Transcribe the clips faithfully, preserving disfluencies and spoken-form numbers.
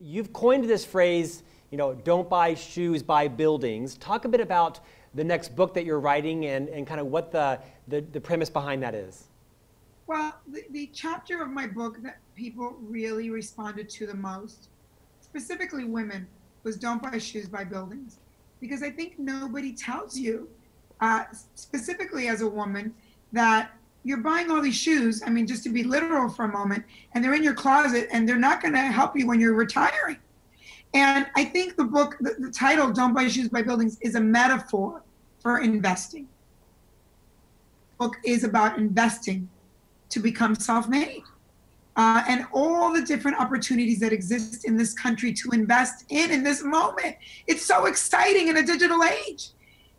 You've coined this phrase, you know, don't buy shoes, buy buildings. Talk a bit about the next book that you're writing and, and kind of what the, the, the premise behind that is. Well, the, the chapter of my book that people really responded to the most, specifically women, was don't buy shoes, buy buildings. Because I think nobody tells you, uh, specifically as a woman, that you're buying all these shoes, I mean, just to be literal for a moment, and they're in your closet and they're not gonna help you when you're retiring. And I think the book, the, the title, Don't Buy Shoes, Buy Buildings, is a metaphor for investing. The book is about investing to become self-made uh, and all the different opportunities that exist in this country to invest in in this moment. It's so exciting in a digital age.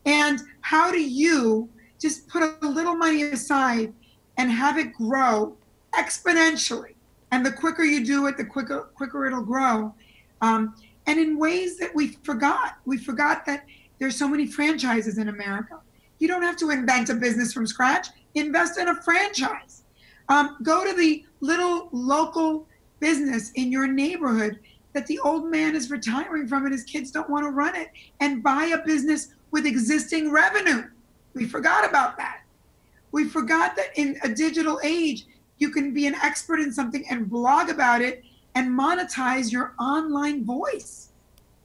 And how do you just put a little money aside and have it grow exponentially? And the quicker you do it, the quicker, quicker it'll grow. Um, and in ways that we forgot. We forgot that there's so many franchises in America. You don't have to invent a business from scratch. Invest in a franchise. Um, go to the little local business in your neighborhood that the old man is retiring from and his kids don't want to run it, and buy a business with existing revenue. We forgot about that. We forgot that in a digital age, you can be an expert in something and blog about it and monetize your online voice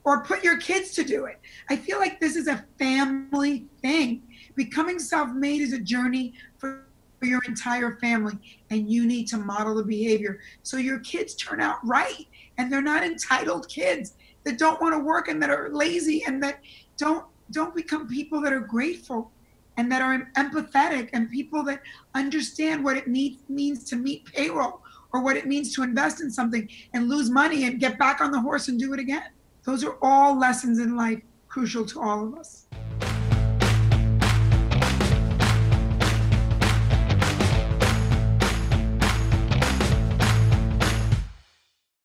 or put your kids to do it. I feel like this is a family thing. Becoming self-made is a journey for your entire family, and you need to model the behavior so your kids turn out right and they're not entitled kids that don't want to work and that are lazy and that don't, don't become people that are grateful and that are empathetic and people that understand what it need, means to meet payroll or what it means to invest in something and lose money and get back on the horse and do it again. Those are all lessons in life crucial to all of us.